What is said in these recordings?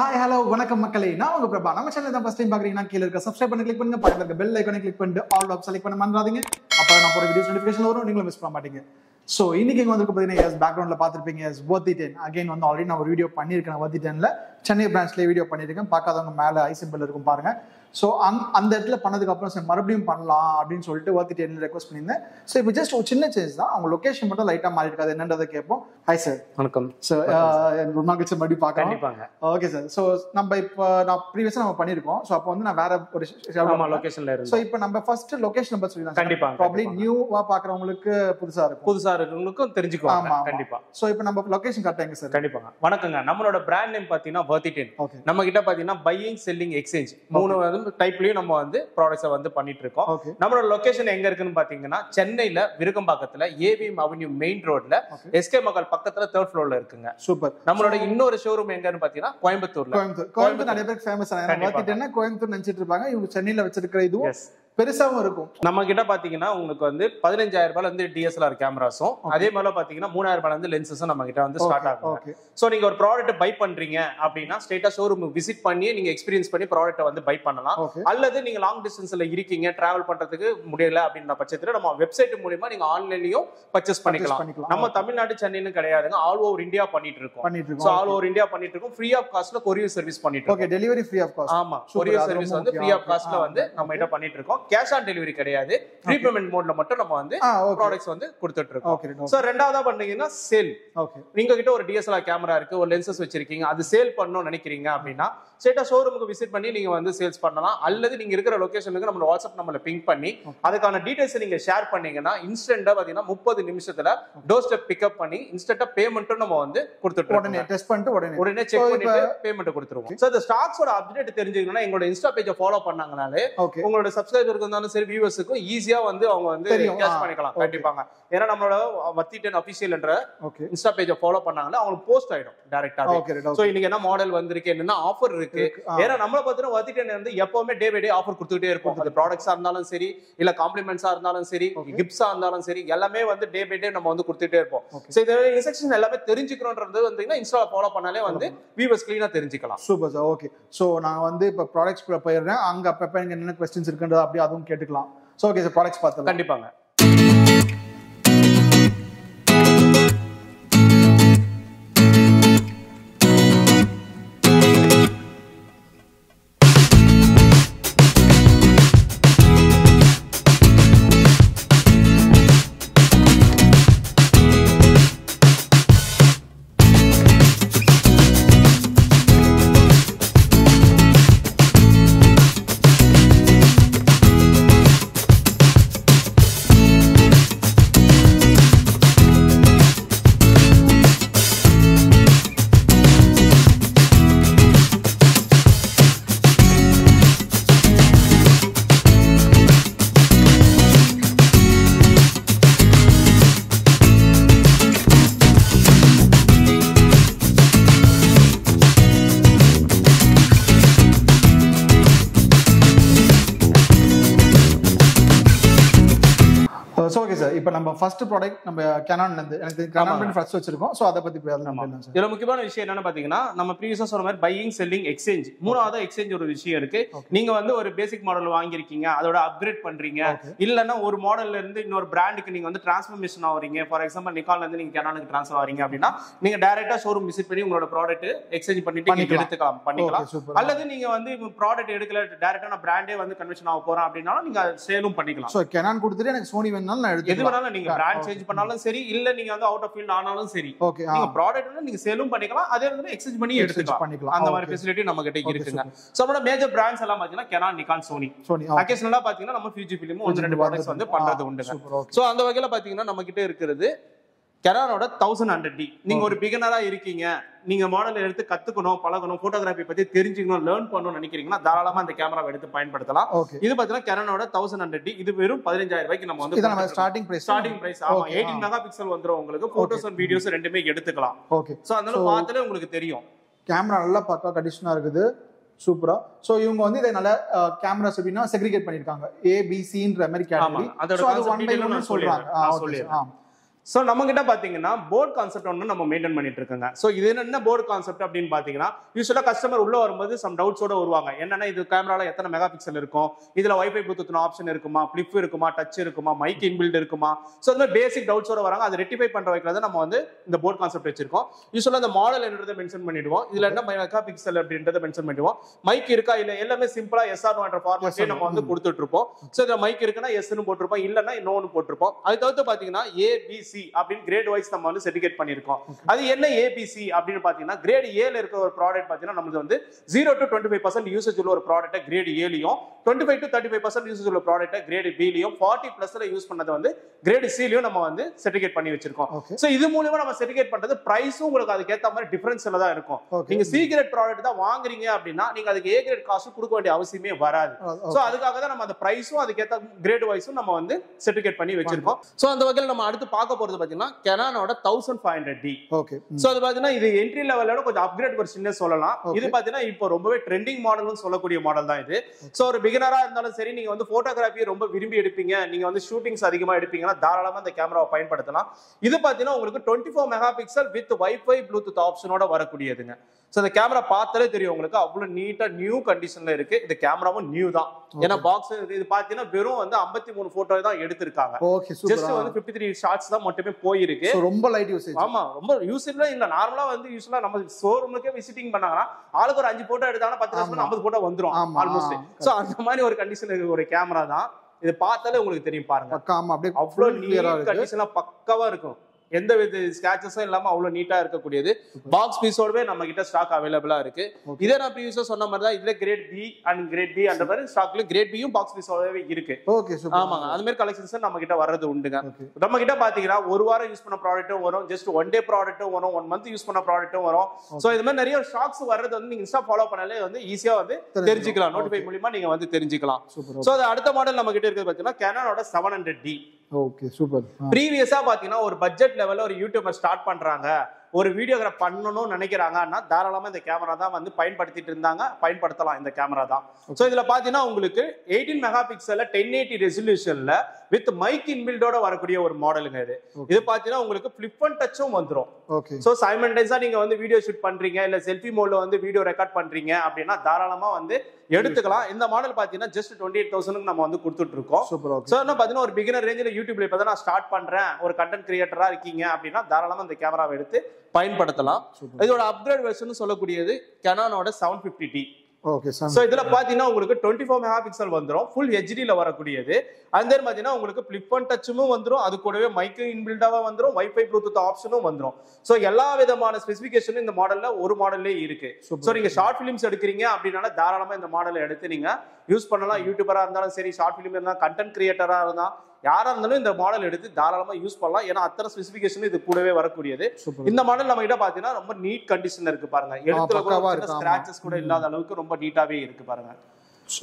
Hi, hello, welcome மக்களே. நான் உங்க பிரபா. நம்ம சேனலை தான் ஃபர்ஸ்ட் டைம் பார்க்கறீங்கன்னா கீழ இருக்க subscribe பண்ணி click பண்ணுங்க. பக்கத்துல இருக்க bell icon-ஐ click பண்ணிட்டு all apps select பண்ண மறந்துடாதீங்க. அப்பதான் நான் போற videos notification வரும். நீங்க மிஸ் பண்ண மாட்டீங்க. So, இன்னைக்கு இங்க வந்திருக்க பாத்தீங்கன்னா yes background-ல பாத்திருப்பீங்க yes worth it. Again வந்து already நான் ஒரு video பண்ணிருக்கேன் worth it-ல. சென்னை branch-ல video பண்ணிருக்கேன். பார்க்காதவங்க மேல ISO bell இருக்கும் பாருங்க. So, அந்த இடத்துல பண்ணதுக்கு அப்புறம் சரி மறுபடியும் பண்ணலாம் அப்படினு சொல்லிட்டு worth it-ல ரிக்வெஸ்ட் பண்ணிருந்தேன். So, இப்போ just ஒரு சின்ன change தான். அவங்க location மட்டும் லைட்டா மாறி இருக்காது என்னன்றதை கேப்போம். Hi sir. வணக்கம். Sir, ரொம்ப நாள் கழிச்சு மறுபடியும் பார்க்கலாம். கண்டிப்பாங்க. Okay sir. So, நம்ம இப்போ நான் ப்ரீவியஸா நம்ம பண்ணிருக்கோம். So, அப்போ வந்து நான் வேற ஒரு ஆமா லொகேஷன்ல இருந்து. So, இப்போ நம்ம ஃபர்ஸ்ட் லொகேஷன் நம்பர் சொல்லிடலாம். கண்டிப்பா. Probably நியூவா பார்க்கறவங்களுக்கு புதுசா இருக்கும். புதுசா இருக்கவங்களுக்கும் தெரிஞ்சுக்குவாங்க. கண்டிப்பா. So, இப்போ நம்ம லொகேஷன் காட்டுங்க சார். கண்டிப்பாங்க. வணக்கங்க. நம்மளோட பிராண்ட் நேம் பாத்தீங்கன்னா worth it. நம்ம கிட்ட பாத்தீங்கன்னா பையிங் செல்லிங் எக்ஸ்சேஞ்ச் மூணு டைப்லயும் நம்ம வந்து ப்ராடக்ட்ஸ் வந்து பண்ணிட்டு இருக்கோம். நம்மளோட லொகேஷன் எங்க இருக்குன்னு பாத்தீங்கன்னா சென்னையில விருகம்பாக்கத்துல ஏவிஎம் அவென்யூ மெயின் ரோட்ல எஸ்கே மகால் பக்கத்துல 3rd ஃப்ளோர்ல இருக்குங்க. சூப்பர். நம்மளோட இன்னொரு ஷோரூம் எங்கன்னு பாத்தீங்கன்னா கோயம்புத்தூர்ல. கோயம்புத்தூர் நிறைய பேருக்கு ஃபேமஸ் ஆன இடம். பாத்தீங்கன்னா கோயம்புத்தூர் நினைச்சிட்டு இருப்பாங்க. இவங்க சென்னையில வச்சிருக்கிற இதுவும் பெருசாவும் இருக்கும். நம்ம கிட்ட பாத்தீங்கன்னா உங்களுக்கு வந்து 15,000 ரூபாயில வந்து டிஎஸ்எல்ஆர் கேமராஸும் அதே மாதிரி பாத்தீங்கன்னா 3,000 ரூபாயில வந்து லென்சஸும் நம்ம கிட்ட வந்து ஸ்டார்ட் ஆகும். சோ நீங்க ஒரு ப்ராடக்ட் பை பண்றீங்க அப்படின்னா ஸ்ட்ரெயிட்டா ஷோரூம் விசிட் பண்ணி நீங்க எக்ஸ்பீரியன்ஸ் பண்ணி ப்ராடக்ட் வந்து பை பண்ணலாம். அல்லது நீங்க லாங் டிஸ்டன்ஸ்ல இருக்கீங்க டிராவல் பண்றதுக்கு முடியல அப்படின்ற பட்சத்துல நம்ம வெப்சைட் மூலமா நீங்க ஆன்லைன்லயும் பர்ச்சேஸ் பண்ணிக்கலாம். நம்ம தமிழ்நாடு சென்னைன்னு கிடையாதுங்க, ஆல் ஓவர் இந்தியா பண்ணிட்டு இருக்கோம். சோ ஆல் ஓவர் இந்தியா பண்ணிட்டு இருக்கோம். ஃப்ரீ ஆஃப் காஸ்ட்ல கொரியர் சர்வீஸ் பண்ணிட்டு இருக்கோம். Okay, delivery free of cost. ஆமா, கொரியர் சர்வீஸ் வந்து ஃப்ரீ ஆஃப் காஸ்ட்ல வந்து நம்ம கிட்ட பண்ணிட்டு இருக்கோம். கேஷ் ஆன் டெலிவரி கிடையாது. ப்ரீ பேமெண்ட் மோட்ல மட்டும் நம்ம வந்து ப்ராடக்ட்ஸ் வந்து கொடுத்துட்டு இருக்கோம். சோ ரெண்டாவதா பண்ணீங்கன்னா சேல். ஓகே, நீங்க கிட்ட ஒரு டிஎஸ்எல்ஆர் கேமரா இருக்கு, ஒரு லென்சஸ் வச்சிருக்கீங்க, அது சேல் பண்ணனும் நினைக்கிறீங்க அப்படின்னா ஸ்ட்ரெயிட்டா ஷோரூமுக்கு விசிட் பண்ணி நீங்க வந்து சேல்ஸ் பண்ணலாம். அல்லது நீங்க இருக்கிற லொகேஷனுக்கு நம்ம வாட்ஸ்அப் நம்பர்ல பிங் பண்ணி அதுக்கான டீடைல்ஸ் நீங்க ஷேர் பண்ணீங்கன்னா இன்ஸ்டன்ட்டா பாத்தீங்கன்னா 30 நிமிஷத்துல டோர் ஸ்டெப் பிக்அப் பண்ணி இன்ஸ்டன்ட்டா பேமெண்ட்டும் நம்ம வந்து கொடுத்துட்டு உடனே டெஸ்ட் பண்ணிட்டு உடனே செக் பண்ணிட்டு பேமெண்ட் கொடுத்துருவோம். சோ இந்த ஸ்டாக்ஸோட அப்டேட் தெரிஞ்சுக்கணும்னா எங்களோட இன்ஸ்டா பேஜை ஃபாலோ பண்ணாங்கனாலே உங்களோட சப்ஸ்கிரைபர் ஈஸியா வந்து அவங்க வந்து கேஷ் பண்ணிக்கலாம். கண்டிப்பாங்க. ஏன்னா நம்மளோட வத்திட்டன் அபிஷியல்ன்ற இன்ஸ்டா பேஜை ஃபாலோ பண்ணாங்கன்னா அவங்களுக்கு போஸ்ட் ஆயிடும் டைரக்டாவே. சோ இன்னைக்கு என்ன மாடல் வந்திருக்கு, என்னன்னா ஆஃபர் இருக்கு. ஏன்னா நம்மள பார்த்தா வத்திட்டன் வந்து எப்பவுமே டே பை டே ஆஃபர் கொடுத்துட்டே இருக்கும். அது ப்ராடக்ட்ஸா இருந்தாலும் சரி, இல்ல காம்ப்ளிமெண்ட்ஸா இருந்தாலும் சரி, கிஃப்ட்ஸா இருந்தாலும் சரி, எல்லாமே வந்து டே பை டே நம்ம வந்து கொடுத்துட்டே இருப்போம். சோ இதெல்லாம் இன்ஸ்ட்ரக்ஷன் எல்லாமே தெரிஞ்சுக்கணும்ன்றது வந்து இன்ஸ்டா ஃபாலோ பண்ணாலே வந்து வியூவர்ஸ் கிளீனா தெரிஞ்சுக்கலாம். Super sir. ஓகே, சோ நான் வந்து இப்ப ப்ராடக்ட்ஸ் போயிடுறேன். அங்க அப்ப என்னென்ன கொஸ்டின்ஸ் இருக்குன்றது அப்படியே அதுவும் கேட்டுக்கலாம். சோ ஓகே சார், ப்ராடக்ட்ஸ் பார்த்தலாம். கண்டிப்பாங்க. இப்போ நம்ம ஃபர்ஸ்ட் ப்ராடக்ட் நம்ம Canon ல இருந்து எனக்கு Canon brand ஃபர்ஸ்ட் வச்சிருக்கோம். சோ அத பத்தி பேசலாம். இதுல முக்கியமான விஷயம் என்னன்னா பாத்தீங்கன்னா நம்ம ப்ரீவியஸா சொன்ன மாதிரி பையிங் செல்லிங் எக்ஸ்சேஞ்ச் மூணாவது எக்ஸ்சேஞ்ச் ஒரு விஷயம் இருக்கு. நீங்க வந்து ஒரு பேசிக் மாடல் வாங்கி இருக்கீங்க, அதோட அப்கிரேட் பண்றீங்க, இல்லன்னா ஒரு மாடல்ல இருந்து இன்னொரு பிராண்டுக்கு நீங்க வந்து டிரான்ஸ்ஃபர்மேஷன் ஆவறீங்க. ஃபார் எக்ஸாம்பிள் Nikonல இருந்து நீங்க Canonக்கு டிரான்ஸ்ஃபர் ஆவறீங்க அப்படின்னா நீங்க டைரக்டா ஷோரூம் விசிட் பண்ணி உங்களோட ப்ராடக்ட் எக்ஸ்சேஞ்ச் பண்ணிட்டு நீங்க எடுத்துக்கலாம் பண்ணிக்கலாம். அல்லது நீங்க வந்து ப்ராடக்ட் எடுக்கல டைரக்டா நான் பிராண்டே வந்து கன்வென்ஷன் ஆக போறேன் அப்படினா நீங்க சேலும் பண்ணிக்கலாம். சோ Canon கொடுத்துட்டு எனக்கு Sony வேணும்னா நான் எடுத்து எதுனாலும் நீங்க பிராண்ட் சேஞ்ச் பண்ணாலும் சரி, இல்ல நீங்க வந்து அவுட் ஆஃப் ஃபீல்ட் ஆனாலும் சரி, நீங்க ப்ராடக்ட்னா நீங்க சேலும் பண்ணிக்கலாம், அதே வந்து எக்ஸ்சேஞ்ச் பண்ணி எடுத்துக்கலாம். அந்த மாதிரி ஃபெசிலிட்டி நம்ம கிட்ட இருக்குங்க. சோ நம்ம மேஜர் பிராண்ட்ஸ் எல்லாம் பாத்தீங்கன்னா Canon, Nikon, Sony. அகேஷனலா பாத்தீங்கன்னா நம்ம Fujifilm ஒரு ரெண்டு ப்ராடக்ட்ஸ் வந்து பண்றது உண்டுங்க. சோ அந்த வகையில பாத்தீங்கன்னா நம்ம கிட்ட இருக்குது Canonோட 1100D. நீங்க ஒரு பிகினரா இருக்கீங்க, நீங்க மாடல் எடுத்து கத்துக்கணும், பழகணும், போட்டோகிராஃபி பத்தி தெரிஞ்சுக்கணும், லேர்ன் பண்ணணும் நினைக்கிறீங்கன்னா தாராளமா அந்த கேமராவை எடுத்து பயன்படுத்தலாம். இது பாத்தீங்கன்னா Canonோட 1100D. இது வெறும் 15,000 ரூபாய்க்கு நம்ம வந்து நம்ம ஸ்டார்டிங் பிரைஸ். ஆமா, 18 மெகா பிக்சல் வந்துரும் உங்களுக்கு. போட்டோஸ் அண்ட் வீடியோஸ் ரெண்டுமே எடுத்துக்கலாம். ஓகே, சோ அதனால பார்த்தலே உங்களுக்கு தெரியும் கேமரா நல்லா பக்கா கண்டிஷனா இருக்குது. சூப்பரா. சோ இவங்க வந்து இத நல்ல கேமராஸ் அப்படினா செக்ரிகேட் பண்ணிருக்காங்க. ABCன்ற மாதிரி கேட்டகரி. சோ அது 1 by 1 சொல்றாங்க. So, board concept maintain. So, this is a board concept. Usually, customer has some doubts. This camera has a megapixel, this Wi-Fi Bluetooth option, flip, touch, mic inbuilt. So, the basic doubts are rectify the board concept. Usually, the model is mentioned. This megapixel mentioned. Mic is simple SR format. So, the mic is yes and no. That's A, B, C. Grade wise we certificate ABC grade A product 0 to 25% usage product grade A 25 to 35% usage product grade B 40+ use grade C certificate so this we certificate price difference C grade product A grade cost so price grade wise certificate so Canon 1500D. Okay. So this is entry level upgrade version. This is a trending model. So beginner you have photography, shooting, the camera. This is 24 megapixel with Wi-Fi Bluetooth option. So the camera is neat and new condition. The camera is new. In a box, you just 53 shots. So, rumble light usage. Usage la illa normally vandu usually namm showroom ku visiting pannanga aalukku or 5 photo edutana 10 photo vandrum almost so andha mari or condition irukku or camera da idu paathale ungalku theriyum paarenga pakkama appadi avlo clear ah irukku condition la pakkava irukku எந்த ஸ்கேச்சஸ இல்லாம அவ்வளவு நீட்டா இருக்க கூடியது box பீஸோடவே நம்ம கிட்ட stock அவேலபிளா இருக்கு இதே நான் ப்ரீவியஸா சொன்ன மாதிரி தான் இதுல grade B and grade B அந்த மாதிரி ஸ்டாக்ல கிரேட் B யும் பாக்ஸ் பீஸோடவே இருக்கு ஓகே சூப்பர் ஆமாங்க அந்த மாதிரி கலெக்ஷன்ஸ் நம்ம கிட்ட வரது உண்டுங்க நம்ம கிட்ட பாத்தீங்கன்னா ஒரு வாரம் யூஸ் பண்ண ப்ராடக்ட்டும் வரும் ஜஸ்ட் 1 டே ப்ராடக்ட்டும் வரும் 1 मंथ யூஸ் பண்ண ப்ராடக்ட்டும் வரும் சோ இந்த மாதிரி நிறைய ஸ்டாக்ஸ் வரது வந்து நீங்க இன்ஸ்டா ஃபாலோ பண்ணாலே வந்து ஈஸியா வந்து தெரிஞ்சிக்கலாம் நோட்டிஃபை மூலமா நீங்க வந்து தெரிஞ்சிக்கலாம் சோ அடுத்த மாடல் நம்ம கிட்ட இருக்குது பாத்தீங்கன்னா Canonோட 700D okay super previous ah pathina or budget level la or youtuber start pandranga or videograph pannanum nenikiranga na dharalama indha camera da vandu payanpaduthittirundanga payanpaduthalam indha camera da so idhila pathina ungalku 18 megapixel la 1080 resolution la with mic inbuilt oda varakudiya or model inga idu pathina ungalku flip and touch um vandrum okay so simultaneously neenga vandu video shoot pandringa illa selfie mode la vandu video record pandringa appadina dharalama vandu எடுத்துக்கலாம் இந்த model பாத்தீங்கன்னா just 28000 க்கு நம்ம வந்து கொடுத்துட்டு இருக்கோம் super okay so பாத்தீங்கன்னா ஒரு beginner ரேஞ்சில YouTubeல இப்ப நான் ஸ்டார்ட் பண்றேன் ஒரு கண்டென்ட் கிரியேட்டரா இருக்கீங்க அப்படினா தாராளமா இந்த கேமராவை எடுத்து பயன்படுத்தலாம் இதோட அப்கிரேட் வெர்ஷன் சொல்லக்கூடியது Canonோட 750D okay so இதல பாத்தீங்கன்னா உங்களுக்கு 24 மெகாபிக்சல் வந்துரும் ফুল HD ல வரக்கூடியது அந்த மாதிரி பாத்தீங்கன்னா உங்களுக்கு flip and touchம் வந்துரும் அது கூடவே மைக் இன்பில்டாவா வந்துரும் Wi-Fi Bluetooth ஆப்ஷனும் வந்துரும் சோ எல்லா விதமான ஸ்பெசிஃபிகேஷனும் இந்த மாடல்ல ஒரு மாடல்லே இருக்கு சோ நீங்க ஷார்ட் ஃபிலிம்ஸ் எடுக்குறீங்க அப்படினால தாராளமா இந்த மாடலை எடுத்து நீங்க யூஸ் பண்ணலாம் யூடியூபரா இருந்தாலும் சரி ஷார்ட் ஃபிலிம் இருந்தாலும் கண்டென்ட் கிரியேட்டரா இருந்தாலும் யாரா இருந்தாலும் இந்த மாடல் எடுத்து தாராளமா யூஸ் பண்ணலாம் ஏனா அத்தனை ஸ்பெசிஃபிகேஷன் இது கூடவே வரக்கூடியது இந்த மாடல் நம்ம கிட்ட பாத்தீனா ரொம்ப நீட் கண்டிஷன் இருக்கு பாருங்க எடுத்துல கூட ஸ்கிராச்சஸ் கூட இல்லாத அளவுக்கு ரொம்ப நீட்டாவே இருக்கு பாருங்க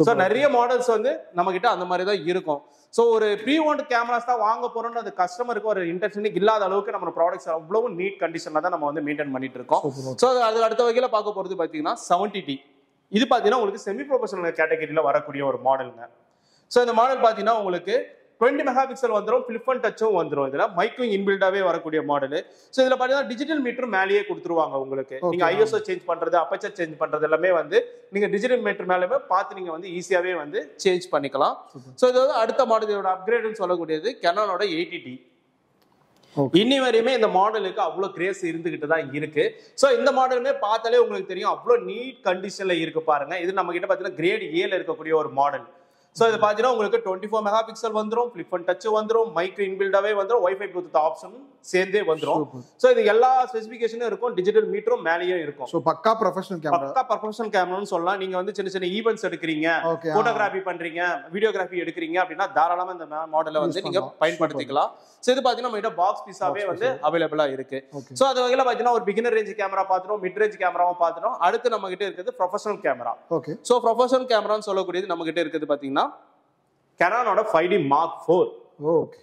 சோ நிறைய மாடல்ஸ் வந்து நம்ம கிட்ட அந்த மாதிரி தான் இருக்கும் சோ ஒரு ப்ரீ ஓன்ட் கேமராஸ் தான் வாங்க போறோம்னா அது கஸ்டமருக்கு ஒரு இன்டென்ஷன் இல்லாத அளவுக்கு நம்ம ப்ராடக்ட்ஸ் அவ்வளவு நீட் கண்டிஷன்ல தான் நம்ம வந்து மெயின்டெய்ன் பண்ணிட்டு இருக்கோம் சோ அது அடுத்த வகையில பார்க்க போறது பாத்தீங்கன்னா 70D இது பாத்தீனா உங்களுக்கு செமி ப்ரொபஷனல் கேட்டகரியில வரக்கூடிய ஒரு மாடல்ங்க சோ இந்த மாடல் பாத்தீனா உங்களுக்கு 20 megapixel vandrum flip and touch vandrum idla mic inbuilt ave varakudiya model so idla paatha digital meter maliye kuduthruvaanga ungalku neenga ISO change pandrathu aperture change pandrathu ellame vandu neenga digital meter malame paathu neenga vandu easy ave vandu change pannikalam so idoda adutha model idoda upgrade nu sollakudiyadhu Canon oda 80D இன்னி வரையுமே இந்த மாடலுக்கு அவ்வளவு grace இருந்துகிட்டு தான் இருக்கு so இந்த மாடலுமே பார்த்தாலே உங்களுக்கு தெரியும் அவ்வளவு நீட் கண்டிஷன்ல இருக்கு பாருங்க இது நம்ம கிட்ட பார்த்தீங்கன்னா கிரேட் A ல இருக்கக்கூடிய ஒரு மாடல் சோ இது பாத்தீங்கன்னா உங்களுக்கு 24 மெகாபிக்சல் வந்துரும் flip and touch வந்துரும் மைக் இன்பில்ட் அவே வந்துரும் Wi-Fi Bluetooth ஆப்ஷன் சேர்ந்தே வந்துரும் சோ இது எல்லா ஸ்பெசிஃபிகேஷனும் இருக்கும் டிஜிட்டல் மீட்டரும் மேலயே இருக்கும் சோ பக்கா ப்ரொபஷனல் கேமரான்னு சொல்லலாம் நீங்க வந்து சின்ன சின்ன ஈவென்ட்ஸ் எடுக்கறீங்க போட்டோகிராஃபி பண்றீங்க வீடியோகிராஃபி எடுக்கறீங்க அப்படினா தாராளமா இந்த மாடலை வந்து நீங்க பயன்படுத்திக்கலாம் சோ இது பாத்தீங்கன்னா நம்மகிட்ட பாக்ஸ் பீஸாவே வந்து அவேலபிளா இருக்கு சோ அது வகையில பாத்தீங்கன்னா ஒரு beginner range கேமரா பாத்துறோம் mid range கேமராவும் பாத்துறோம் அடுத்து நம்மகிட்ட இருக்குது professional camera okay so professional கேமரான்னு சொல்லக்கூடியது நம்மகிட்ட இருக்குது பாத்தீங்கன்னா Canon 5D Mark IV. Oh, okay.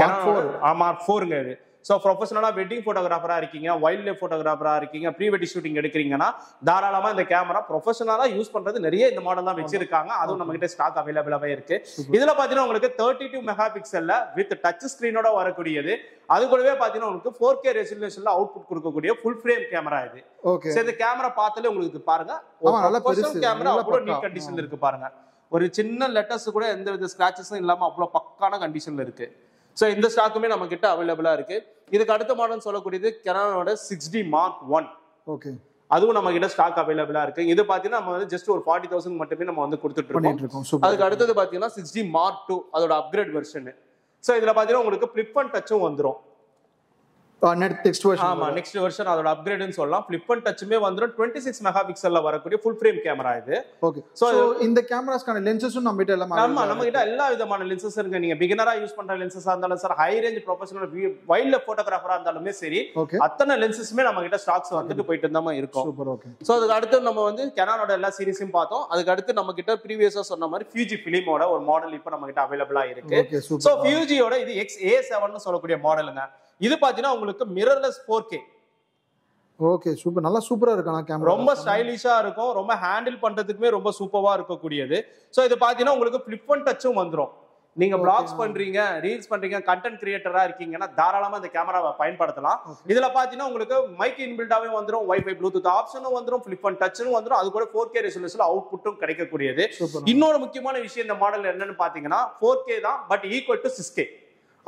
Mark IV. Mark IV. So professional wedding photographer, wildlife photographer, pre-wedding shooting, the camera professional use the model that stock available. This is 32 megapixel with touch screen. That's why 4K resolution output full frame camera. Okay. So the camera path professional camera condition. ஒரு சின்ன letters கூட எந்த ஸ்கிராச்சஸும் இல்லாம அவ்ளோ பக்கான கண்டிஷன்ல இருக்கு. So இந்த ஸ்டாக்குமே நமக்கிட்ட அவேலபிளா இருக்கு. இதுக்கு அடுத்த மாடல் சொல்லக்கூடியது Canonோட 6D Mark 1. ஓகே. அதுவும் நமக்கிட்ட ஸ்டாக் அவேலபிளா இருக்கு. இது பாத்தீங்கன்னா நம்ம வந்து just ஒரு 40,000 மட்டுமே நம்ம வந்து கொடுத்துட்டு இருக்கோம். அதுக்கு அடுத்து பாத்தீங்கன்னா 6D Mark 2 அதோட அப்கிரேட் வெர்ஷன். சோ இதல பாத்தீங்கன்னா உங்களுக்கு flip and touchம் வந்துரும். Next version. ஆமா next version அதோட அப்கிரேட்னு சொல்லலாம். Flip and touchமே வந்துரும் 26 மெகாபிக்சல்ல வரக்கூடிய full frame camera இது. Okay. So இந்த கேமராஸ்கான லென்சஸும் நம்மகிட்ட எல்லாமே இருக்கு. ஆமா நம்மகிட்ட எல்லா விதமான lenses இருக்கு. நீங்க beginner-ஆ யூஸ் பண்ற lenses ஆ இருந்தாலும் சரி, high range professional wildlife photographer-ஆ இருந்தாலும் சரி, அத்தனை lenses-மே நம்மகிட்ட ஸ்டாக்ஸ் வந்துட்டு போயிட்டு இருந்தாமா இருக்கும். Super okay. சோ அதுக்கு அடுத்து நம்ம வந்து Canon-ஓட எல்லா சீரிஸையும் பார்த்தோம். அதுக்கு அடுத்து நம்மகிட்ட previous-ஆ சொன்ன மாதிரி Fujifilm-ஓட ஒரு மாடல் இப்ப நம்மகிட்ட அவேலபிளா இருக்கு. சோ Fuji-ஓட இது XA7னு சொல்லக்கூடிய மாடலுங்க. இது பாத்தீனா உங்களுக்கு mirrorless 4K. ஓகே சூப்பர் நல்லா சூப்பரா இருக்குனா கேமரா. ரொம்ப ஸ்டைலிஷா இருக்கும். ரொம்ப ஹேண்டில் பண்றதுக்குமே ரொம்ப சூப்பரா இருக்க கூடியது. சோ இது பாத்தீனா உங்களுக்கு flip and touchம் வந்துரும். நீங்க ப்ளாக்ஸ் பண்றீங்க, ரீல்ஸ் பண்றீங்க, கண்டென்ட் கிரியேட்டரா இருக்கீங்கன்னா தாராளமா இந்த கேமராவை பயன்படுத்தலாம். இதுல பாத்தீனா உங்களுக்கு மைக் இன்பில்டாவே வந்துரும், Wi-Fi Bluetooth ஆப்ஷனும் வந்துரும், flip and touchம் வந்துரும். அது கூட 4K ரெசல்யூஷன்ல அவுட்புட்டும் கிடைக்க கூடியது. இன்னொரு முக்கியமான விஷயம் இந்த மாடல்ல என்னன்னு பாத்தீங்கன்னா 4K தான் but equal to 6K.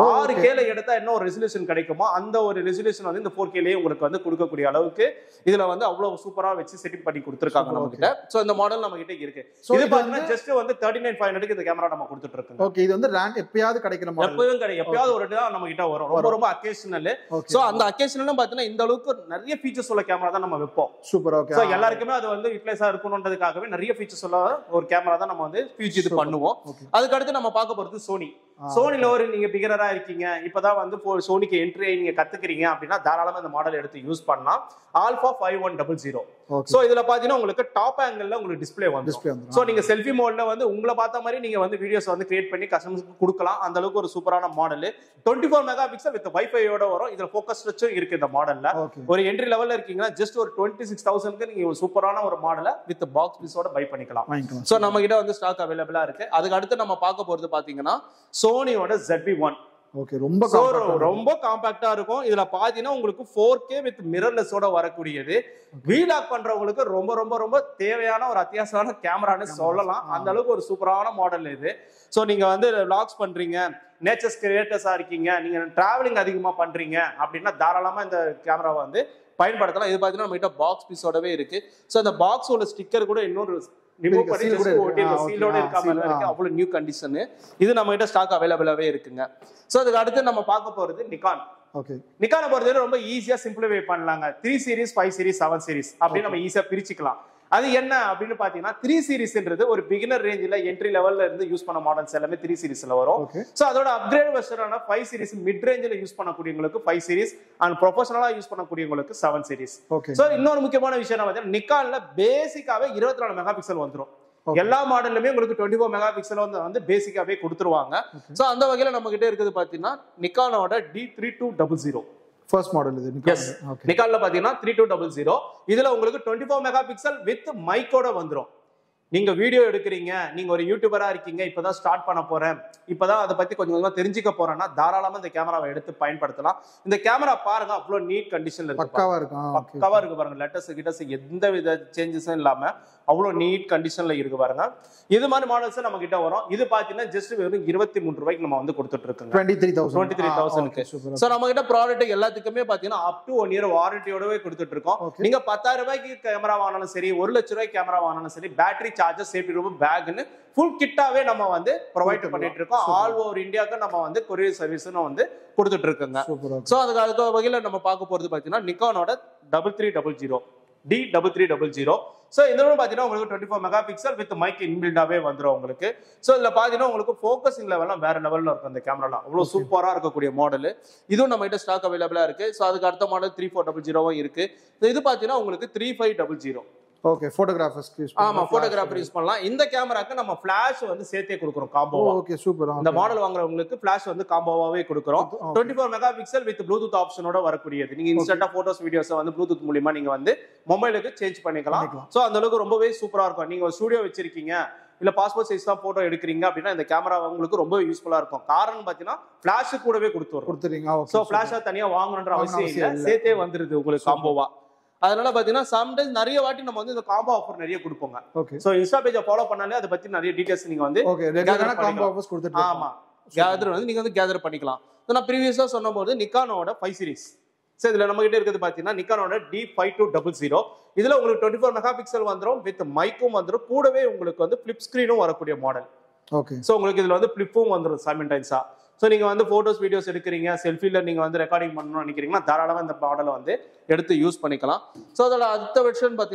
6K ல எடுத்தா என்ன ஒரு ரெசல்யூஷன் கிடைக்குமோ அந்த ஒரு ரெசல்யூஷன் வந்து இந்த 4K ல உங்களுக்கு வந்து கொடுக்க கூடிய அளவுக்கு இதுல வந்து அவ்வளவு சூப்பரா வெச்சு செட்டிங் பண்ணி கொடுத்திருக்காங்க நமக்கிட்ட. சோ இந்த மாடல் நமக்கிட்ட இருக்கு. இது பாத்தீங்கன்னா just வந்து 39500 க்கு இந்த கேமரா நம்ம கொடுத்துட்டு இருக்கோம். ஓகே இது வந்து ரேண்ட் எப்பயாவது கிடைக்கிற மாடல். எப்பவும் கிடைக்கும். எப்பயாவது ஒரு தடவை நமக்கிட்ட வரும். ரொம்ப ரொம்ப அகேஷனல். சோ அந்த அகேஷனலும் பாத்தீங்கன்னா இந்த அளவுக்கு நிறைய ஃபீச்சர்ஸ் உள்ள கேமரா தான் நம்ம வெப்போம். Super okay. சோ எல்லாருக்குமே அது வந்து யூட்டிலைஸா இருக்கணும்ன்றதுக்காகவே நிறைய ஃபீச்சர்ஸ் உள்ள ஒரு கேமரா தான் நம்ம வந்து Fuji இது பண்ணுவோம். அதுக்கு அடுத்து நம்ம பார்க்க போறது Sony. Sony-ல ஒரு நீங்க பிகரரா இருக்கீங்க இப்பதான் வந்து சோனிக்கு என்ட்ரி நீங்க கத்துக்கிறீங்க அப்படின்னா தாராளமா இந்த மாடல் எடுத்து யூஸ் பண்ணலாம். ஆல்பா 5100. சோ இதுல பாத்தீங்கன்னா உங்களுக்கு டாப் ஆங்கிள்ல உங்களுக்கு டிஸ்ப்ளே வந்துரும். சோ நீங்க செல்ஃபி மோட்ல வந்து உங்களை பார்த்த மாதிரி நீங்க வந்து வீடியோஸ் வந்து கிரியேட் பண்ணி கஸ்டமர்ஸ்க்கு கொடுக்கலாம். அந்த அளவுக்கு ஒரு சூப்பரான மாடல். 24 மெகாபிக்சல் வித் வைஃபையோட வரும். இதுல ஃபோக்கஸ் ஸ்ட்ரெச்சும் இருக்கு இந்த மாடல்ல. ஒரு என்ட்ரி லெவல்ல இருக்கீங்கன்னா ஜஸ்ட் ஒரு 26000க்கு நீங்க ஒரு சூப்பரான ஒரு மாடலை வித் பாக்ஸ் பீஸோட பை பண்ணிக்கலாம். சோ நம்ம கிட்ட வந்து ஸ்டாக் அவேலபிளா இருக்கு. அதுக்கு அடுத்து நம்ம பார்க்க போறது பாத்தீங்கன்னா சோனியோட ZV1. ஓகே ரொம்ப ரொம்ப காம்பாக்ட்டா இருக்கும். இதுல பாத்தீனா உங்களுக்கு 4K வித் மிரர்லெஸ் ஓட வரக்கூடியது. வீலாக் பண்றவங்களுக்கு ரொம்ப ரொம்ப ரொம்ப தேவையான ஒரு அத்தியாவசியமான கேமரான்னு சொல்லலாம். அந்த அளவுக்கு ஒரு சூப்பரான மாடல் இது. சோ நீங்க வந்து vlogs பண்றீங்க, நேச்சர் கிரியேட்டர்ஸா இருக்கீங்க, நீங்க டிராவலிங் அதிகமா பண்றீங்க அப்படின்னா தாராளமா இந்த கேமரா வந்து பயன்படுத்தலாம். இது பாத்தீங்கன்னா நம்மகிட்ட பாக்ஸ் பீஸோடவே இருக்கு. சோ அந்த பாக்ஸ் உள்ள ஸ்டிக்கர் கூட இன்னொரு ரிமூவ் பண்ணி கூட ஓடில சீலோட இருக்காம இருக்கு. அவ்வளவு நியூ கண்டிஷன். இது நம்மகிட்ட ஸ்டாக் அவேலபிளாவே இருக்குங்க. சோ அதுக்கு அடுத்து நம்ம பார்க்க போறது Nikon. ஓகே. Nikon-ஐ பொறுத்தவரை ரொம்ப ஈஸியா சிம்பிளிஃபை பண்ணலாங்க. 3 சீரிஸ், 5 சீரிஸ், 7 சீரிஸ் அப்படி நம்ம ஈஸியா பிரிச்சுக்கலாம். அது என்ன அப்படின்னு பாத்தீங்கன்னா 3 சீரிஸ்ன்றது ஒரு பிகினர் ரேஞ்சில என்ட்ரி லெவல்ல இருந்து யூஸ் பண்ண மாடல்ஸ் எல்லாமே 3 சீரிஸ்ல வரும். சோ அதோட அப்கிரேட் வெர்ஷனான 5 சீரிஸ், மிட் ரேஞ்சில யூஸ் பண்ணக்கூடியவங்களுக்கு 5 சீரிஸ் அண்ட் ப்ரொபஷனலா யூஸ் பண்ணக்கூடியவங்களுக்கு 7 சீரிஸ். சோ இன்னொரு முக்கியமான விஷயம் என்ன பார்த்தா Nikon-ல பேசிக்காவே 24 மெகாபிக்சல் வந்துரும். எல்லா மாடல்லுமே உங்களுக்கு 24 மெகாபிக்சல் வந்து பேசிக்காவே கொடுத்துருவாங்க. சோ அந்த வகையில நம்ம கிட்ட இருக்குது பாத்தீங்கன்னா Nikon-ஓட D3200. First model is Nikon. Yes. Okay. Nikon-ல பாத்தீங்கன்னா 3200. இதுல உங்களுக்கு 24 மெகாபிக்சல் வித் மைக்கோட வந்துரும். நீங்க வீடியோ எடுக்கிறீங்க, நீங்க ஒரு யூடியூபரா இருக்கீங்க, இப்பதான் ஸ்டார்ட் பண்ண போறேன், இப்பதான் அதை பத்தி கொஞ்சம் கொஞ்சமா தெரிஞ்சுக்க போறேன்னா தாராளமா இந்த கேமராவை எடுத்து பயன்படுத்தலாம். இந்த கேமரா பாருங்க அவ்வளவு நீட் கண்டிஷன்ல இருக்கு. பக்காவா இருக்கு. பக்காவா இருக்கு பாருங்க. லெட்டர்ஸ் கிட்டஸ் எந்த வித சேஞ்சஸும் இல்லாம அவ்வளவு நீட் கண்டிஷன்ல இருக்கு பாருங்க. இது மாதிரி மாடல்ஸ் நம்ம கிட்ட வரும். இது பாத்தீங்கன்னா ஜஸ்ட் வெறும் 23 ரூபாய்க்கு நம்ம வந்து கொடுத்துட்டு இருக்கோம். 23,000க்கு. சோ நம்ம கிட்ட ப்ராடக்ட் எல்லாத்துக்குமே பாத்தீங்கன்னா அப் டு 1 year வாரண்டியோடவே கொடுத்துட்டு இருக்கோம். நீங்க 10,000 ரூபாய்க்கு கேமரா வாங்கினாலும் சரி, 1,00,000 ரூபாய்க்கு கேமரா வாங்கினாலும் சரி, பேட்டரி சார்ஜர், சேஃப்டி ரூம், பேக்னு ஃபுல் கிட்டாவே நம்ம வந்து ப்ரொவைட் பண்ணிட்டு இருக்கோம். ஆல் ஓவர் இந்தியாக்கு நம்ம வந்து கொரியர் சர்வீஸ்னு வந்து கொடுத்துட்டு இருக்கோங்க. சோ அதுக்கு வகையில நம்ம பார்க்க போறது பாத்தீங்கன்னா Nikon-ஓட 3300. D3300. சோ இதோட பாத்தீங்கன்னா உங்களுக்கு 24 மெகாபிக்சல் வித் மைக் இன்பில்டாவே வந்துரும் உங்களுக்கு. சோ இதுல பாத்தீங்கன்னா உங்களுக்கு ஃபோகஸிங் லெவல்லாம் வேற லெவல்ல இருக்கும் அந்த கேமரால. அவ்வளவு சூப்பரா இருக்கக்கூடிய மாடல். இதுவும் நம்ம கிட்ட ஸ்டாக் அவைலபிளா இருக்கு. சோ அதுக்கு அடுத்த மாடல் 3400 இருக்கு. இது பாத்தீங்கன்னா உங்களுக்கு 3500. Okay, photographers use. Ah, photographer use pannalam. Indha camera ku nama flash vandu sethe kudukurom combo. Okay, super. Indha model vaangravangalukku flash vandu combo avave kudukurom. 24 megapixel with Bluetooth option oda varakuriyadhu. Neenga instant ah photos videos vandu Bluetooth mooliyama neenga vandu mobile ku change pannikalam. So andalukku rombave super ah irukum. Neenga studio vechirukinga. If you have a passport size photo, you can use the camera very useful. Because you flash also. So, flash is not that's sometimes we will give combo offer. Okay. So, Insta page follow details. Okay, regular combo offers. You can gather. Previously, I told Nikon 5 series. So, we have Nikon D5200. This is 24 megapixel with micro flip screen model. Okay. So, you can flip phone simultaneously. So, you can photos, videos, selfie, recording, you can use the model. So, the version is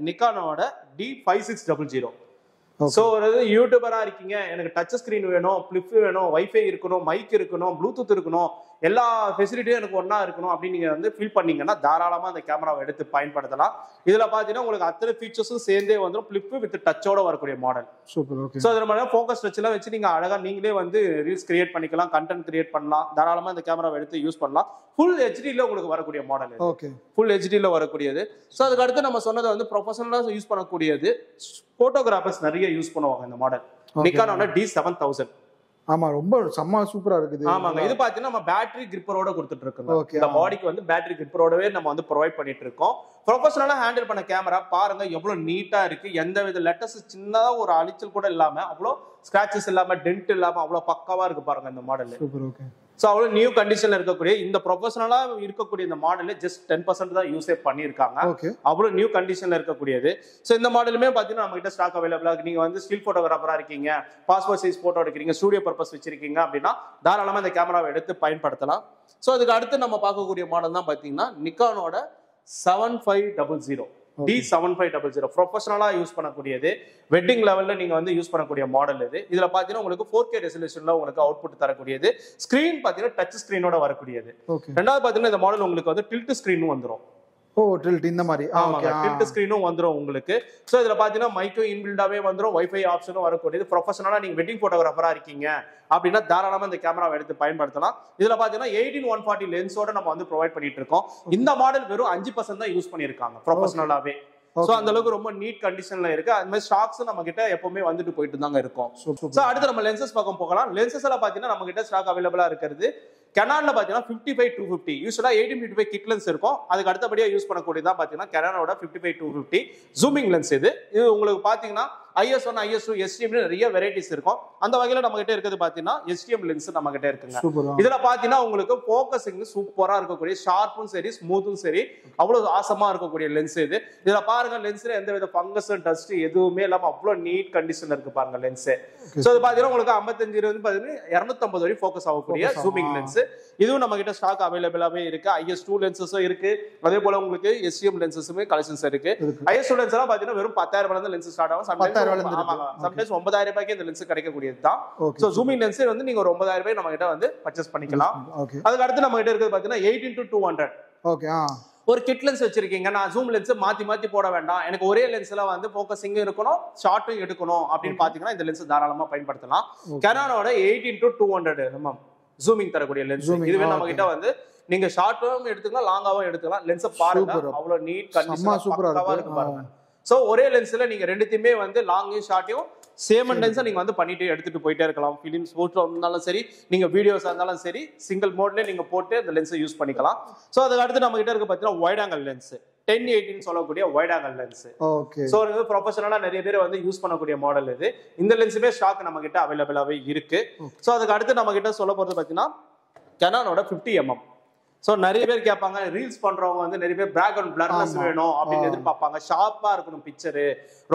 Nikon D5600. Okay. So, YouTuber are touch screen, flip, Wi-Fi, mic, Bluetooth, all facilities are filled. The camera is fine. This is the features of the flip with touch model. Super, okay. So, if you focus on the you can create reels, content, create the camera use full HD model. Okay. Full HD. So, we have professional use photographers use the model. Okay. Nikon on a D7000. ஆமா ரொம்ப சம்மா சூப்பரா இருக்குது. ஆமாங்க இது பாத்தீங்கன்னா நம்ம battery கிரிப்பரோட கொடுத்துட்டு இருக்கோம். இந்த பாடிக்கு வந்து பேட்டரி கிரிப்பரோடவே நம்ம வந்து ப்ரொவைட் பண்ணிட்டு இருக்கோம். ப்ரொபஷனலா ஹேண்டில் பண்ண கேமரா பாருங்க எவ்வளவு நீட்டா இருக்கு. எந்தவித லெட்டஸ் சின்னதா ஒரு அழிச்சல் கூட இல்லாம அவ்ளோ ஸ்கிராச்சஸ் இல்லாம டென்ட் இல்லாம அவ்ளோ பக்காவா இருக்கு பாருங்க இந்த மாடல். Super okay. சோ அவ்ளோ நியூ கண்டிஷன்ல இருக்கக்கூடிய இந்த ப்ரொபஷனலா இருக்கக்கூடிய இந்த மாடல்ல ஜஸ்ட் 10% தான் யூஸ் பண்ணிருக்காங்க. அவ்ளோ நியூ கண்டிஷன்ல இருக்கக்கூடியது. சோ இந்த மாடலுமே பாத்தீங்கன்னா நம்ம கிட்ட ஸ்டாக் அவேலபிளா இருக்கு. நீங்க வந்து ஸ்டில் போட்டோகிராஃபரா இருக்கீங்க, பாஸ்போர்ட் சைஸ் போட்டோ எடுக்கிறீங்க, ஸ்டுடியோ பர்பஸ் வச்சிருக்கீங்க அப்படினா தாராளமா இந்த கேமராவை எடுத்து பயன்படுத்தலாம். சோ அதுக்கு அடுத்து நம்ம பார்க்கக்கூடிய மாடல் தான் பாத்தீங்கன்னா நிக்கானோட 7500. D7500 professional யூஸ் பண்ணக்கூடியது wedding level ல நீங்க வந்து யூஸ் பண்ணக்கூடிய மாடல் இது. இதல பாத்தீங்கன்னா உங்களுக்கு 4K ரெசல்யூஷன்ல உங்களுக்கு அவுட்புட் தரக்கூடியது. ஸ்கிரீன் பாத்தீங்கன்னா டச் ஸ்கிரீனோட வரக்கூடியது. ரெண்டாவது பாத்தீங்கன்னா இந்த மாடல் உங்களுக்கு வந்து tilt screen வந்துரும். ஓ tilt இந்த மாதிரி. ஆமாங்க tilt screenும் வந்துரும் உங்களுக்கு. சோ இதல பாத்தீங்கன்னா மைக்ரோ இன்பில்டாவே வந்துரும், Wi-Fi ஆப்ஷனும் வரக்கூடியது. professional நீங்க wedding photographer இருக்கீங்க அப்படினா தாராளமா இந்த கேமராவை எடுத்து பயன்படுத்தலாம். இதல பாத்தீங்கன்னா 18-140 லென்ஸோட நம்ம வந்து ப்ரொவைட் பண்ணிட்டு இருக்கோம். இந்த மாடல் வெறும் 5% தான் யூஸ் பண்ணிருக்காங்க ப்ரொபஷனலாவே. சோ அந்த அளவுக்கு ரொம்ப நீட் கண்டிஷன்ல இருக்கு. அந்த மாதிரி ஸ்டாக்ஸ் நம்ம கிட்ட எப்பவுமே வந்துட்டு போயிட்டுதாங்க இருக்கும். சோ அடுத்து நம்ம லென்சஸ் பக்கம் போகலாம். லென்சஸ்ல பாத்தீங்கன்னா நம்ம கிட்ட ஸ்டாக் அவேலபிளா இருக்குது. Canon பாத்தீங்கன்னா 55-250. யூசுவலா 18-55 கிட் லென்ஸ் இருக்கும். அதுக்கு அடுத்தபடியா யூஸ் பண்ணக்கூடியதா பாத்தீங்கன்னா Canonோட 55-250 ஜூமிங் லென்ஸ் இது. இது உங்களுக்கு பாத்தீங்கன்னா IS1, IS2, STM நிறைய வெரைட்டிஸ் இருக்கும். அந்த வகையில நம்ம கிட்ட இருக்குது பாத்தீங்கன்னா STM லென்ஸ் நம்ம கிட்ட இருக்குங்க. இதுல பாத்தீங்கன்னா உங்களுக்கு ஃபோகஸிங் சூப்பரா இருக்கக்கூடிய ஷார்ப்பும் சரி ஸ்மூத்தும் சரி அவ்வளவு ஆசமா இருக்கக்கூடிய லென்ஸ் இது. இதுல பாருங்க லென்ஸ்ல எந்தவித ஃபங்கஸ் டஸ்ட் எதுவுமே இல்லாம அவ்வளவு நீட் கண்டிஷன்ல இருக்கு பாருங்க லென்ஸ். சோ இது பாத்தீங்கன்னா உங்களுக்கு 55-20 250 வரை ஃபோகஸ் ஆகக்கூடிய ஜூமிங் லென்ஸ். இதுவும் நம்ம கிட்ட ஸ்டாக் அவைலபிளாவே இருக்கு. IS2 லென்சஸும் இருக்கு. அதே போல உங்களுக்கு STM லென்சஸுமே கலெக்ஷன்ஸ் இருக்கு. IS2 லென்ஸ் எல்லாம் பாத்தீங்கன்னா வெறும் 10000 தான் லென்ஸ் ஸ்டார்ட் ஆகும். Sometimes 9000 இந்த லென்ஸ் கிடைக்கக்கூடியது தான். சோ ஜூமிங் லென்ஸ் வந்து நீங்க 9000 நம்ம கிட்ட வந்து பர்சேஸ் பண்ணிக்கலாம். அதுக்கு அடுத்து நம்ம கிட்ட இருக்குது பாத்தீங்கன்னா 18-200. ஓகே ஆ ஒரு கிட் லென்ஸ் வச்சிருக்கீங்க. நான் ஜூம் லென்ஸ் மாத்தி போட வேண்டாம், எனக்கு ஒரே லென்ஸ்ல வந்து ஃபோகஸிங் இருக்கணும், ஷார்ட்டும் எடுக்கணும் அப்படின்னு பாத்தீங்கன்னா இந்த லென்ஸ் தாராளமா பயன்படுத்தலாம். Canonோட 18-200 mm ஜூமிங் தரக்கூடிய லென்ஸ். இதுவே நம்ம கிட்ட வந்து நீங்க ஷார்ட்டும் எடுத்துக்கலாம், லாங்காவும் எடுத்துக்கலாம். லென்ஸ் பாருங்க அவ்வளவு நீட் கண்டிஷனா பக்காவா இருக்கு பாருங்க. சோ ஒரே லென்ஸ்ல நீங்க ரெண்டுத்தையுமே வந்து லாங்கையும் ஷார்ட்டையும் சேம் லென்ஸா நீங்க வந்து பண்ணிட்டு எடுத்துட்டு போயிட்டே இருக்கலாம். ஃபிலிம்ஸ் போட்டோ இருந்தாலும் சரி, நீங்க வீடியோஸா இருந்தாலும் சரி, சிங்கிள் மோட்லயே நீங்க போட்டு அந்த லென்ஸை யூஸ் பண்ணிக்கலாம். சோ அதுக்கு அடுத்து நம்ம கிட்ட இருக்க பாத்தீங்கன்னா வைட் ஆங்கிள் லென்ஸ் 10-18 சொல்லக்கூடிய வைட் ஆங்கிள் லென்ஸ். சோ இது ப்ரொபஷனலா நிறைய பேர் வந்து யூஸ் பண்ணக்கூடிய மாடல் இது. இந்த லென்ஸுமே ஸ்டாக் நம்ம கிட்ட அவைலபிளாவே இருக்கு. சோ அதுக்கு அடுத்து நம்ம கிட்ட சொல்ல போறது பாத்தீங்கன்னா Canonோட 50mm. சோ நிறைய பேர் கேட்பாங்க, ரீல்ஸ் பண்றவங்க வந்து நிறைய பேர் பேக்ரவுண்ட் பிளர்னஸ் வேணும் அப்படின்னு எதிர்பார்ப்பாங்க. ஷார்ப்பா இருக்கணும் பிக்சரு,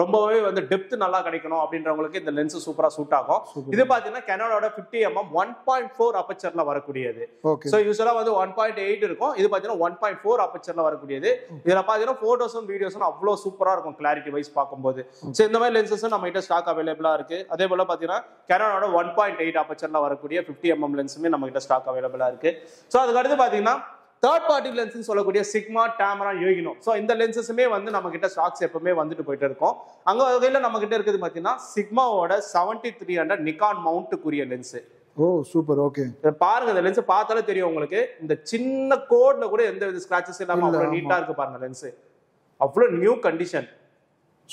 ரொம்பவே வந்து டெப்த் நல்லா கிடைக்கணும் அப்படின்றவங்களுக்கு இந்த லென்ஸ் சூப்பரா சூட் ஆகும். இது பாத்தீங்கன்னா Canonோட 50mm 1.4 அபச்சர்ல வரக்கூடியது. சோ யூசுவலா வந்து 1.8 இருக்கும். இது பாத்தீங்கன்னா 1.4 அபச்சர்ல வரக்கூடியது. இதுல பாத்தீங்கன்னா போட்டோஸும் வீடியோஸும் அவ்வளவு சூப்பரா இருக்கும் கிளாரிட்டி வைஸ் பார்க்கும்போது. சோ இந்த மாதிரி லென்சஸ் நம்ம கிட்ட ஸ்டாக் அவைலபிளா இருக்கு. அதே போல பாத்தீங்கன்னா Canonோட 1.8 அபச்சர்ல வரக்கூடிய 50mm லென்ஸுமே நம்ம கிட்ட ஸ்டாக் அவைலபிளா இருக்கு. சோ அதுக்கு அடுத்து பாத்தீங்கன்னா third party lenses சொல்லக்கூடிய Sigma, Tamron, Yuino. So இந்த lenses-உமே வந்து நமக்கிட்ட ஸ்டாக்ஸ் எப்பவுமே வந்துட்டு போயிட்டே இருக்கும். அங்க வகையில நமக்கிட்ட இருக்குது பாத்தீங்கன்னா Sigma-வோட 7300 Nikon mount கூடிய lens. Oh super okay. பாருங்க இந்த lens பார்த்தாலே தெரியும் உங்களுக்கு இந்த சின்ன கோட்ல கூட எந்தவித scratches இல்லாம அவ்வளவு நீட்டா இருக்கு பாருங்க lens. அவ்வளவு new condition.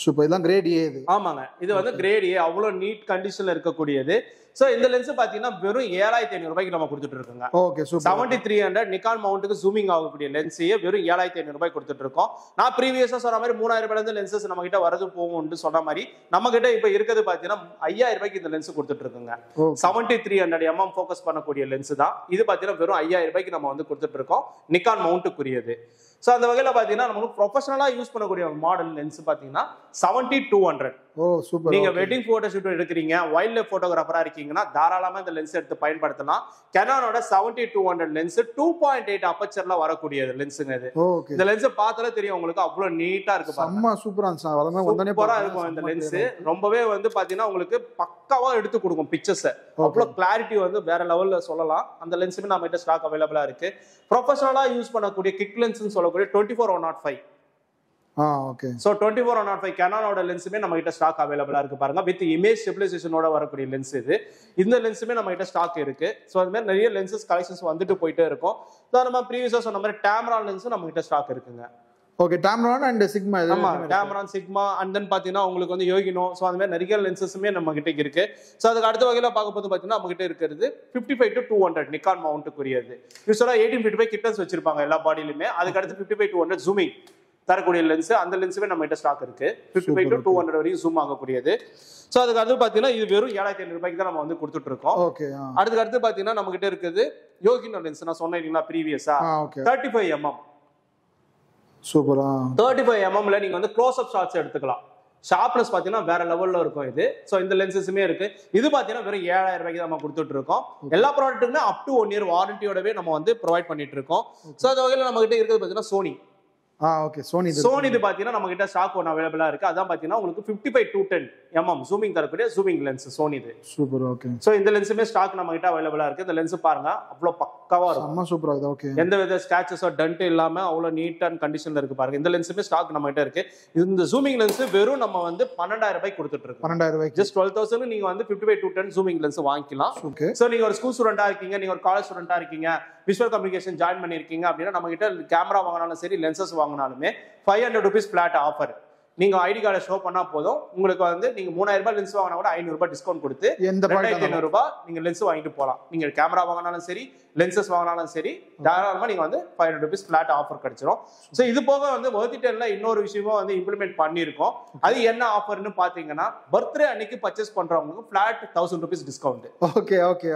Super idan grade A இது. ஆமாங்க இது வந்து grade A அவ்வளவு neat conditionல இருக்க கூடியது. So இந்த lens பாத்தீங்கன்னா வெறும் 7500 ரூபாய்க்கு நம்ம கொடுத்துட்டு இருக்கோங்க. Okay super. 7300 Nikon mount-க்கு zooming ஆக கூடிய lens ஏ வெறும் 7500 ரூபாய் கொடுத்துட்டு இருக்கோம். நான் previously சொன்ன மாதிரி 3000 ரூபாயில இருந்து lenses நம்மகிட்ட வரது போகும்னு சொன்ன மாதிரி நம்மகிட்ட இப்போ இருக்குது பாத்தீங்கன்னா 5000 ரூபாய்க்கு இந்த lens கொடுத்துட்டு இருக்கோங்க. 7300 mm focus பண்ணக்கூடிய lens தான். இது பாத்தீங்கன்னா வெறும் 5000 ரூபாய்க்கு நம்ம வந்து கொடுத்துட்டு இருக்கோம். Nikon mount-க்குரியது. So அந்த வகையில பாத்தீங்கன்னா நமக்கு professional-ஆ யூஸ் பண்ணக்கூடிய மாடல் lens பாத்தீங்கன்னா 7200. Oh super. நீங்க வெட்டிங் போட்டோ ஷூட் எடுக்குறீங்க, வைல்ட் லைஃப் போட்டோகிராஃபரா இருக்கீங்கன்னா தாராளமா இந்த லென்ஸ் எடுத்து பயன்படுத்தலாம். Canonோட 7200 லென்ஸ் 2.8 அபர்ச்சர்ல வரக்கூடிய லென்ஸ்ங்க இது. இந்த லென்ஸ் பார்த்தாலே தெரியும் உங்களுக்கு அவ்வளவு நீட்டா இருக்கு பாருங்க. அம்மா சூப்பரா இருந்துச்சு. வரமே உடனே போறா இருக்கும் இந்த லென்ஸ். ரொம்பவே வந்து பாத்தீங்கன்னா உங்களுக்கு பக்காவா எடுத்து கொடுக்கும் பிக்சர்ஸ். அவ்வளவு கிளாரிட்டி வந்து வேற லெவல்ல சொல்லலாம். அந்த லென்ஸ்மே நம்மகிட்ட ஸ்டாக் அவேலபிளா இருக்கு. ப்ரொபஷனலா யூஸ் பண்ணக்கூடிய கிக் லென்ஸ்னு சொல்லக்கூடிய 24-105. Okay. So 24-105 Canon oda lens me namakita stock available ah irukku parunga with image stabilization oda varakudi lens idu indha lens me namakita stock irukku so adhu mari nariya lenses collections vandittu poite irukum so nama previously sonna mari Tamron lens namakita stock irukkuga okay Tamron and Sigma amma Tamron Sigma and then pathina ungalku vandu Yuino so adhu mari nariya lenses me namakita irukku so adukku adutha vagila paakapothu pathina namakita irukkiradhu 55 to 200 Nikon mount kuriyadhu usually 18-55 kittens vechirupanga ella body lume adukku adutha 55 to 200 zooming தரக்கூடிய lens அந்த லென்ஸ்மே நம்மகிட்ட stock இருக்கு 55 to 200 வரைக்கும் zoom ஆக கூடியது so அதுக்கு அடுத்து பாத்தீங்கன்னா இது வெறும் 7500 ரூபாய்க்கு தான் நம்ம வந்து கொடுத்துட்டு இருக்கோம் ஓகே அதுக்கு அடுத்து பாத்தீங்கன்னா நம்மகிட்ட இருக்குது யோகினோ lens நான் சொன்னேன்னா previous 35 mm சூப்பரா 35 mm ல நீங்க வந்து க்ளோஸ் அப் ஷாட்ஸ் எடுத்துக்கலாம் ஷார்ப்னஸ் பாத்தீங்கன்னா வேற லெவல்ல இருக்கும் இது சோ இந்த லென்ஸஸுமே இருக்கு இது பாத்தீங்கன்னா வெறும் 7000 ரூபாய்க்கு தான் நம்ம கொடுத்துட்டு இருக்கோம் எல்லா ப்ராடக்ட்டுமே up to 1 year வாரண்டியோடவே நம்ம வந்து ப்ரொவைட் பண்ணிட்டு இருக்கோம் சோ அந்த வகையில நம்மகிட்ட இருக்குது பாத்தீங்கன்னா Sony okay Sony இது பாத்தீங்கன்னா நமக்கிட்ட ஸ்டாக் ஒண்ணு அவேலபிளா இருக்கு அதான் பாத்தீங்கன்னா உங்களுக்கு 55 to 210 mm zooming தரக்கூடிய zooming lens Sony இது சூப்பர் ஓகே சோ இந்த லென்ஸ்மே ஸ்டாக் நமக்கிட்ட அவேலபிளா இருக்கு இந்த லென்ஸ் பாருங்க அவ்ளோ பக்காவா இருக்கு செம சூப்பரா இருக்கு ஓகே எந்தவித ஸ்கிராச்சஸ் ஆ டண்ட் இல்லாம அவ்ளோ நீட் அண்ட் கண்டிஷன்ல இருக்கு பாருங்க இந்த லென்ஸ்மே ஸ்டாக் நமக்கிட்ட இருக்கு இந்த zooming lens வெறும் நம்ம வந்து 12000 ரூபாய் கொடுத்துட்டு இருக்கோம் 12000 ரூபாய் just 12000 நீங்க வந்து 55 to 210 zooming lens வாங்கிக்கலாம் ஓகே சோ நீங்க ஒரு ஸ்கூல் ஸ்டூடண்டா இருக்கீங்க நீங்க ஒரு காலேஜ் ஸ்டூடண்டா இருக்கீங்க visual communication join பண்ணிருக்கீங்க அப்படினா நமக்கிட்ட கேமரா வாங்குனாலும் சரி lenses வாங்குனாலுமே 500 rupees flat offer நீங்க ஐடி கார்டை ஷோ பண்ணா போதும் உங்களுக்கு வந்து நீங்க 3000 ரூபாய் lens வாங்குனா கூட 500 ரூபாய் டிஸ்கவுண்ட் கொடுத்து 2500 ரூபாய் நீங்க lens வாங்கிட்டு போலாம் நீங்க கேமரா வாங்குனாலும் சரி lenses வாங்குனாலும் சரி தாராளமா நீங்க வந்து 500 rupees flat offer கிடைச்சிரும் சோ இது போக வந்து Worthitல இன்னொரு விஷயமும் வந்து இம்ப்ளிமென்ட் பண்ணிருக்கோம் அது என்ன ஆஃபர்னு பாத்தீங்கன்னா பர்த்டே அன்னைக்கு பர்சேஸ் பண்றவங்களுக்கு flat 1000 rupees discount okay okay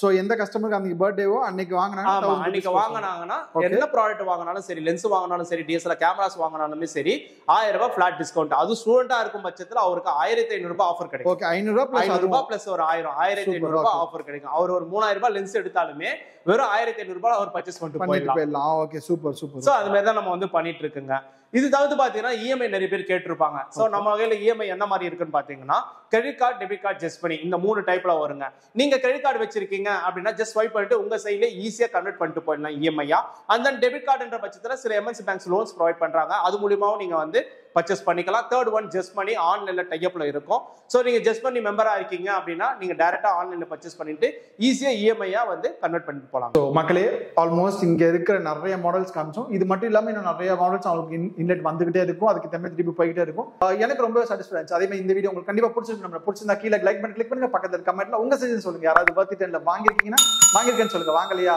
so எந்த கஸ்டமருக்கு அன்னைக்கு பர்த்டேவோ அன்னைக்கு வாங்குனாங்க 1000 ரூபாய் அன்னைக்கு வாங்குனாங்கன்னா என்ன ப்ராடக்ட் வாங்குனாலும் சரி lens வாங்குனாலும் சரி DSLR கேமராஸ் வாங்குனாலும் சரி 1000 ரூபாய் flat டிஸ்கவுண்ட் அது ஸ்டூடண்டா இருக்கும் பட்சத்துல அவருக்கு 1500 ரூபாய் ஆஃபர் கிடைக்கும் ஓகே 500 ரூபாய் + ஒரு 1000 1500 ரூபாய் ஆஃபர் கிடைக்கும் அவர் ஒரு 3000 ரூபாய் லென்ஸ் எடுத்தாலுமே வெறும் 1500 ரூபாய் அவர் பர்சேஸ் பண்ணிட்டு போயிடலாம் ஓகே சூப்பர் சூப்பர் சோ அது மேல தான் நம்ம வந்து பண்ணிட்டு இருக்கோங்க இது தவிர பாத்தீங்கன்னா EMI நிறைய பேர் கேட்டிருப்பாங்க சோ நம்ம வகையில EMI என்ன மாதிரி இருக்குன்னு பாத்தீங்கன்னா credit card debit card just பண்ணி இந்த மூணு டைப்ல வருங்க நீங்க கிரெடிட் கார்டு வச்சிருக்கீங்க அப்படினா ஜஸ்ட் ஸ்வைப் பண்ணிட்டு உங்க சைடுல ஈஸியா கன்வெர்ட் பண்ணிட்டு போயிடலாம் EMI-ஆ and then டெபிட் கார்டுன்ற பட்சத்துல சில MNC banks லோன்ஸ் ப்ரொவைட் பண்றாங்க அது மூலமாவும் நீங்க வந்து பர்ச்சேஸ் பண்ணிக்கலாம் தேர்ட் ஒன் ஜஸ்ட் மணி ஆன்லைன்ல டைப்ல இருக்கும் சோ நீங்க ஜஸ்ட் மணி மெம்பரா இருக்கீங்க அப்படின்னா நீங்க டைரக்டா ஆன்லைன்ல பர்ச்சேஸ் பண்ணிட்டு ஈஸியா EMI-ஆ வந்து கன்வெர்ட் பண்ணிட்டு போலாம் சோ மக்களே ஆல்மோஸ்ட் இங்க இருக்கிற நிறைய மாடல்ஸ் காமிச்சோம் இது மட்டும் இல்லாம இன்னும் நிறைய மாடல்ஸ் உங்களுக்கு இன்லெட் வந்துகிட்டே இருக்கும் அதுக்கு தம்மே திருப்பி போயிட்டே இருக்கும் எனக்கு ரொம்ப சாட்டிஸ்ஃபைட் ஆச்சு அதே மாதிரி இந்த வீடியோ உங்களுக்கு கண்டிப்பா பிடிச்சிருக்கு நம்ம பிடிச்சிருந்தா கீழே லைக் பண்ணி கிளிக் பண்ணுங்க பக்கத்துல இருக்க கமெண்ட்ல உங்க சஜஷன் சொல்லுங்க யாராவது பர்த்டேல வாங்கிருக்கீங்கன்னா வாங்கிருக்கேன்னு சொல்லுங்க வாங்கலையா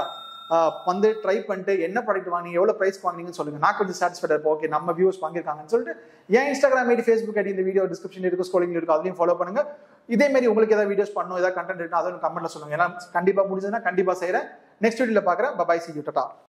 வந்து ட்ரை பண்ணிட்டு என்ன ப்ராடக்ட் வாங்கினீங்க எவ்வளோ ப்ரைஸ் வாங்கினீங்கன்னு சொல்லுங்க நான் கொஞ்சம் சாட்டிஸ்ஃபைடாக இருப்போம் ஓகே நம்ம வியூஸ் வாங்கியிருக்காங்கன்னு சொல்லிட்டு என் Instagram ஐடி Facebook ஐடி இந்த வீடியோ டிஸ்கிரிப்ஷன் இருக்கும் ஸ்க்ரோலிங் இருக்கும் அதையும் ஃபாலோ பண்ணுங்க இதே மாதிரி உங்களுக்கு ஏதாவது வீடியோஸ் பண்ணணும் ஏதாவது கண்டென்ட் இருக்கணும் அதை கமெண்ட்ல சொல்லுங்க ஏன்னா கண்டிப்பாக முடிஞ்சதுன்னா கண்டிப்பாக செய்கிறேன் நெக்ஸ்ட் வீடியோல பார்க்குறேன் பை சி யூ டாடா